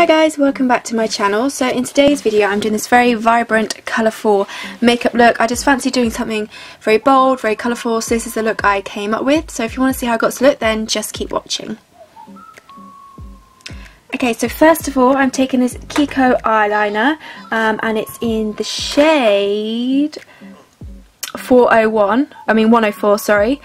Hi guys, welcome back to my channel. So in today's video I'm doing this very vibrant, colourful makeup look. I just fancy doing something very bold, very colourful, so this is the look I came up with. So if you want to see how I got to look, then just keep watching. Okay, so first of all I'm taking this Kiko eyeliner and it's in the shade 104, sorry.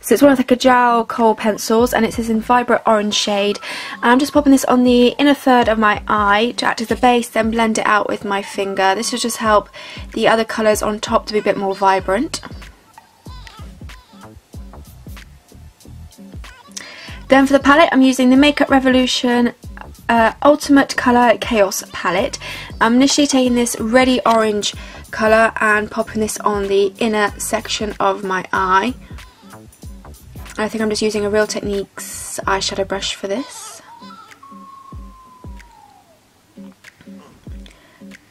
So it's one of the Kajal Kohl pencils and it says in vibrant orange shade. And I'm just popping this on the inner third of my eye to act as a base, then blend it out with my finger. This will just help the other colours on top to be a bit more vibrant. Then for the palette I'm using the Makeup Revolution Ultimate Colour Chaos Palette. I'm initially taking this reddy orange colour and popping this on the inner section of my eye. I think I'm just using a Real Techniques eyeshadow brush for this.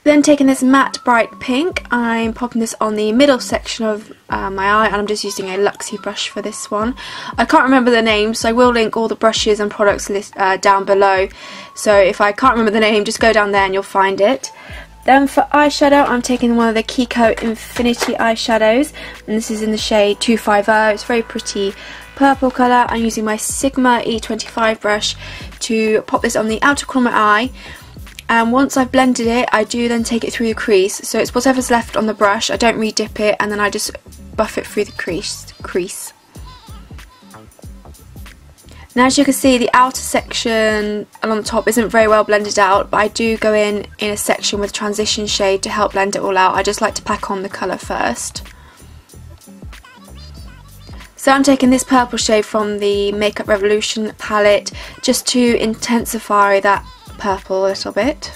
Then taking this matte bright pink, I'm popping this on the middle section of my eye, and I'm just using a Luxie brush for this one. I can't remember the name, so I will link all the brushes and products list down below. So if I can't remember the name, just go down there and you'll find it. Then for eyeshadow, I'm taking one of the Kiko Infinity Eyeshadows, and this is in the shade 250. It's a very pretty purple colour. I'm using my Sigma E25 brush to pop this on the outer corner of my eye. And once I've blended it, I do then take it through the crease. So it's whatever's left on the brush. I don't re-dip it, and then I just buff it through the crease. Now as you can see, the outer section along the top isn't very well blended out, but I do go in a section with transition shade to help blend it all out. I just like to pack on the colour first. So I'm taking this purple shade from the Makeup Revolution palette just to intensify that purple a little bit.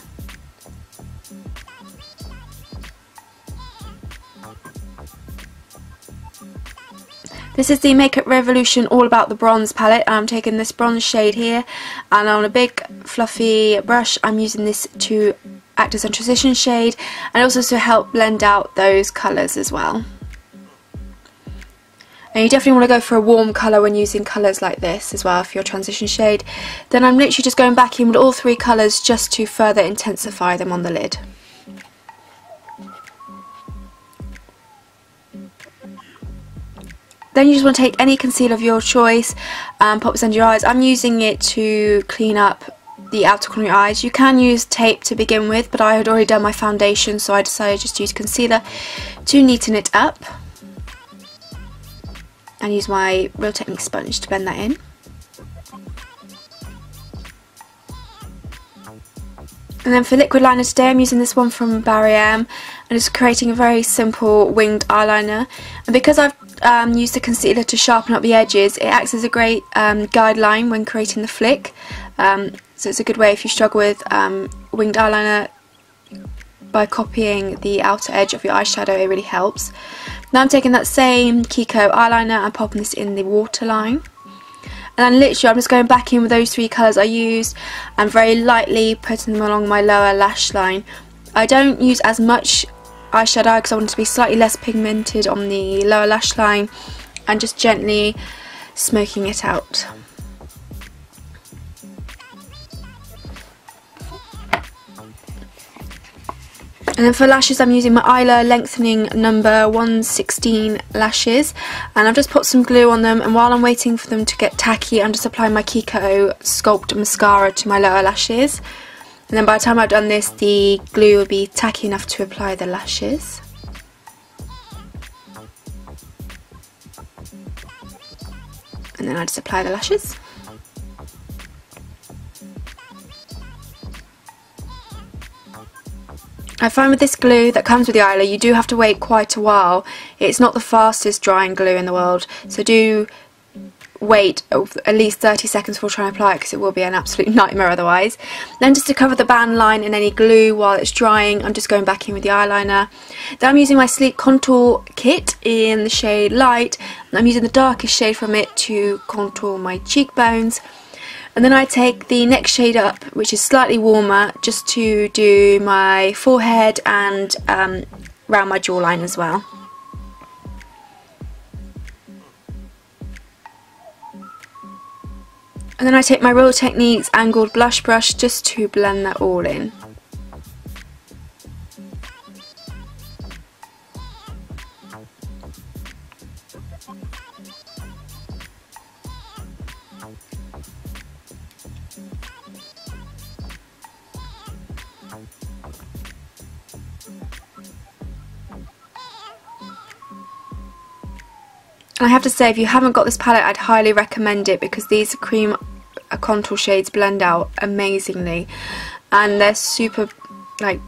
This is the Makeup Revolution All About the Bronze Palette. I'm taking this bronze shade here, and on a big fluffy brush I'm using this to act as a transition shade and also to help blend out those colours as well. And you definitely want to go for a warm colour when using colours like this as well for your transition shade. Then I'm literally just going back in with all three colours just to further intensify them on the lid. Then you just want to take any concealer of your choice and pop this under your eyes. I'm using it to clean up the outer corner of your eyes. You can use tape to begin with, but I had already done my foundation, so I decided just to use concealer to neaten it up. And use my Real Techniques sponge to bend that in. And then for liquid liner today, I'm using this one from Barry M, and it's creating a very simple winged eyeliner. And because I've used the concealer to sharpen up the edges, it acts as a great guideline when creating the flick. So it's a good way if you struggle with winged eyeliner. By copying the outer edge of your eyeshadow, it really helps. Now I'm taking that same Kiko eyeliner and popping this in the waterline. And then literally I'm just going back in with those three colours I used and very lightly putting them along my lower lash line. I don't use as much eyeshadow because I want it to be slightly less pigmented on the lower lash line, and just gently smoking it out. And then for lashes, I'm using my Eyelure Lengthening Number 116 lashes, and I've just put some glue on them, and while I'm waiting for them to get tacky, I'm just applying my Kiko Sculpt Mascara to my lower lashes, and then by the time I've done this, the glue will be tacky enough to apply the lashes. And then I just apply the lashes. I find with this glue that comes with the eyeliner, you do have to wait quite a while. It's not the fastest drying glue in the world, so do wait at least 30 seconds before trying to apply it, because it will be an absolute nightmare otherwise. Then just to cover the band line in any glue while it's drying, I'm just going back in with the eyeliner. Then I'm using my Sleek Contour Kit in the shade Light, and I'm using the darkest shade from it to contour my cheekbones. And then I take the next shade up, which is slightly warmer, just to do my forehead and round my jawline as well. And then I take my Real Techniques angled blush brush just to blend that all in. And I have to say, if you haven't got this palette, I'd highly recommend it, because these cream contour shades blend out amazingly and they're super, like,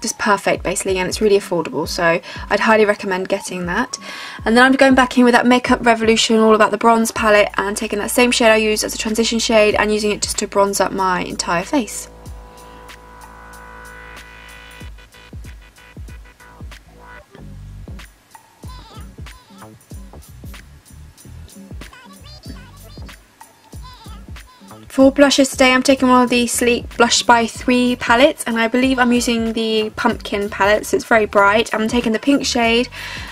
just perfect basically, and it's really affordable, so I'd highly recommend getting that. And then I'm going back in with that Makeup Revolution All About the Bronze palette and taking that same shade I used as a transition shade and using it just to bronze up my entire face. For blushes today, I'm taking one of the Sleek Blush by 3 palettes, and I believe I'm using the pumpkin palette, so it's very bright. I'm taking the pink shade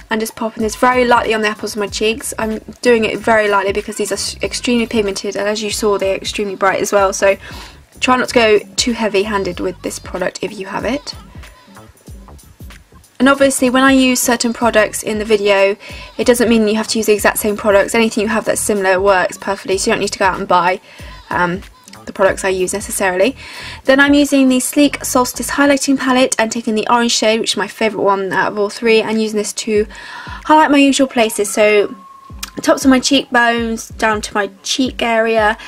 and just popping this very lightly on the apples of my cheeks. I'm doing it very lightly because these are extremely pigmented, and as you saw, they're extremely bright as well, so try not to go too heavy-handed with this product if you have it. And obviously when I use certain products in the video, it doesn't mean you have to use the exact same products. Anything you have that's similar works perfectly, so you don't need to go out and buy the products I use necessarily. Then I'm using the Sleek Solstice highlighting palette and taking the orange shade, which is my favourite one out of all three, and using this to highlight my usual places, so the tops of my cheekbones, down to my cheek area,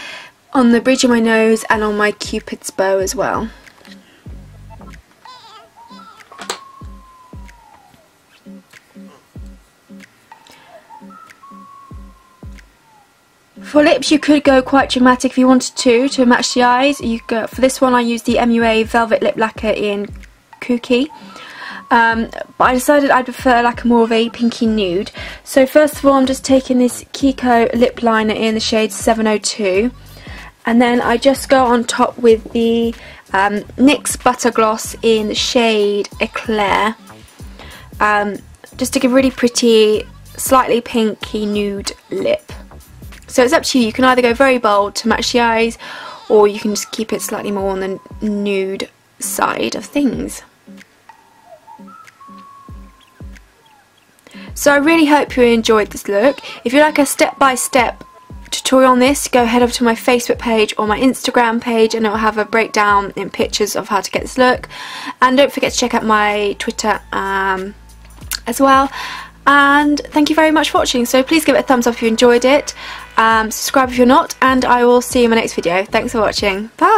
on the bridge of my nose, and on my cupid's bow as well. For lips, you could go quite dramatic if you wanted to match the eyes. You go, for this one I used the MUA Velvet Lip Lacquer in Kooky, but I decided I'd prefer like more of a pinky nude. So first of all, I'm just taking this Kiko lip liner in the shade 702, and then I just go on top with the NYX Butter Gloss in the shade Eclair, just to give a really pretty, slightly pinky nude lip. So it's up to you, you can either go very bold to match the eyes, or you can just keep it slightly more on the nude side of things. So I really hope you enjoyed this look. If you like a step-by-step tutorial on this, go head over to my Facebook page or my Instagram page, and it will have a breakdown in pictures of how to get this look. And don't forget to check out my Twitter as well. And thank you very much for watching, so please give it a thumbs up if you enjoyed it, subscribe if you're not, and I will see you in my next video. Thanks for watching, bye!